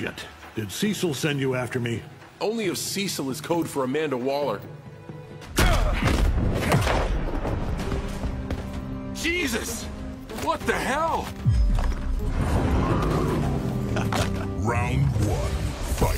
Shit. Did Cecil send you after me? Only if Cecil is code for Amanda Waller. Jesus! What the hell? Round one, fight.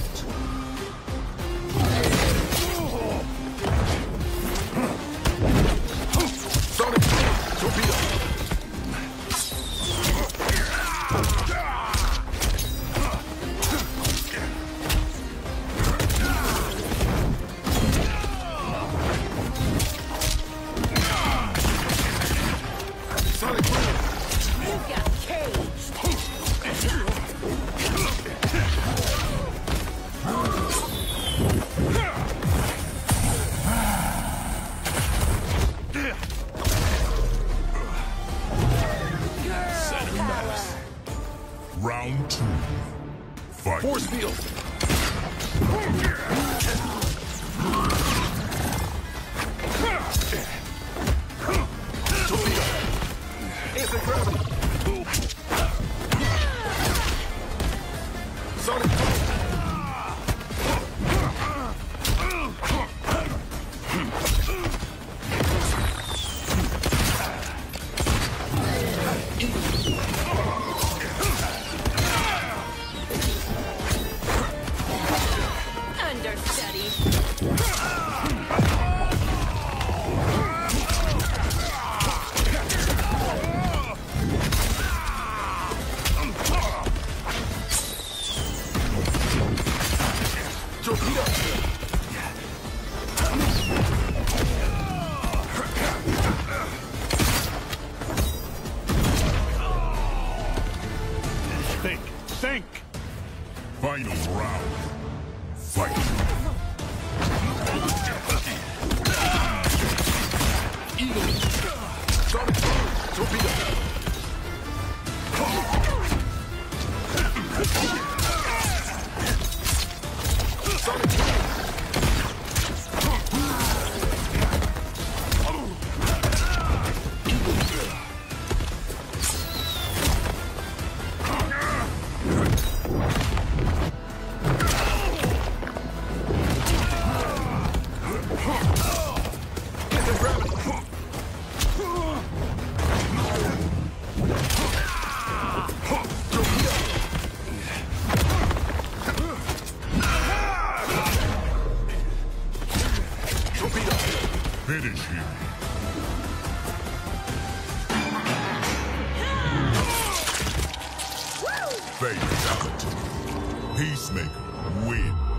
Round two, fight. Force field. Anti-gravity. Sonic. Think! Final round. Fight! Eagle! Sonic Torpedo! Sonic Torpedo! Finish him. Fade out. Peacemaker wins.